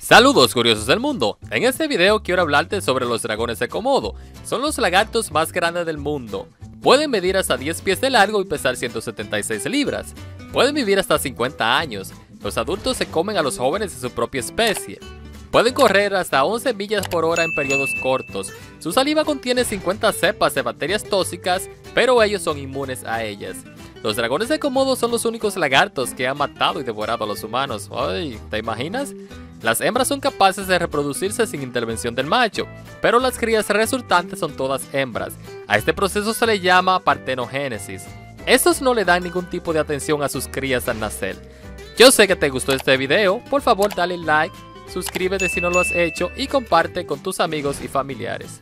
Saludos curiosos del mundo, en este video quiero hablarte sobre los dragones de Komodo. Son los lagartos más grandes del mundo. Pueden medir hasta 10 pies de largo y pesar 176 libras. Pueden vivir hasta 50 años. Los adultos se comen a los jóvenes de su propia especie. Pueden correr hasta 11 millas por hora en periodos cortos. Su saliva contiene 50 cepas de bacterias tóxicas, pero ellos son inmunes a ellas. Los dragones de Komodo son los únicos lagartos que han matado y devorado a los humanos. ¡Ay! ¿Te imaginas? Las hembras son capaces de reproducirse sin intervención del macho, pero las crías resultantes son todas hembras. A este proceso se le llama partenogénesis. Estos no le dan ningún tipo de atención a sus crías al nacer. Yo sé que te gustó este video, por favor dale like, suscríbete si no lo has hecho y comparte con tus amigos y familiares.